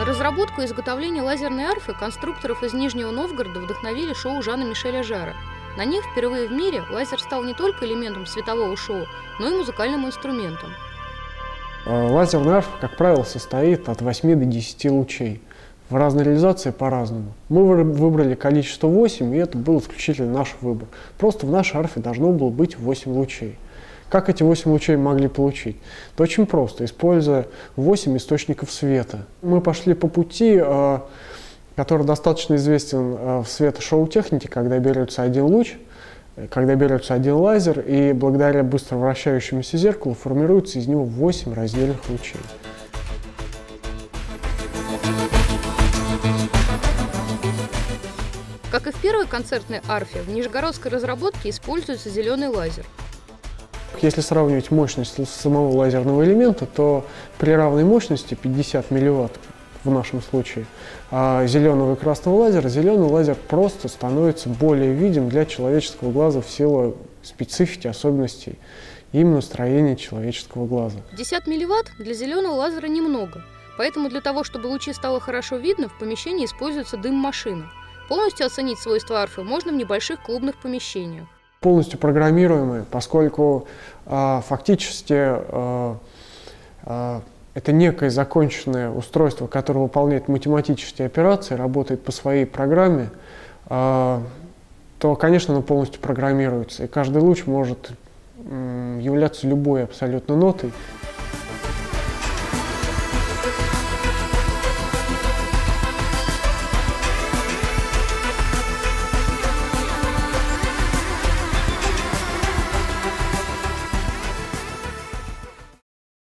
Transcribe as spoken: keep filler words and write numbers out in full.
На разработку и изготовление лазерной арфы конструкторов из Нижнего Новгорода вдохновили шоу Жана-Мишеля Жарра. На ней впервые в мире лазер стал не только элементом светового шоу, но и музыкальным инструментом. Лазерная арфа, как правило, состоит от восьми до десяти лучей. В разной реализации по-разному. Мы выбрали количество восемь, и это был исключительно наш выбор. Просто в нашей арфе должно было быть восемь лучей. Как эти восемь лучей могли получить? Это очень просто, используя восемь источников света. Мы пошли по пути, который достаточно известен в светошоу-технике, когда берется один луч, когда берется один лазер, и благодаря быстро вращающемуся зеркалу формируется из него восемь раздельных лучей. Как и в первой концертной арфе, в нижегородской разработке используется зеленый лазер. Если сравнивать мощность самого лазерного элемента, то при равной мощности пятьдесят милливатт в нашем случае зеленого и красного лазера, зеленый лазер просто становится более видим для человеческого глаза в силу специфики, особенностей именно строения человеческого глаза. пятьдесят милливатт для зеленого лазера немного, поэтому для того, чтобы лучи стало хорошо видно, в помещении используется дым-машина. Полностью оценить свойства арфы можно в небольших клубных помещениях. Полностью программируемые, поскольку э, фактически э, э, это некое законченное устройство, которое выполняет математические операции, работает по своей программе, э, то, конечно, оно полностью программируется. И каждый луч может э, являться любой абсолютно нотой.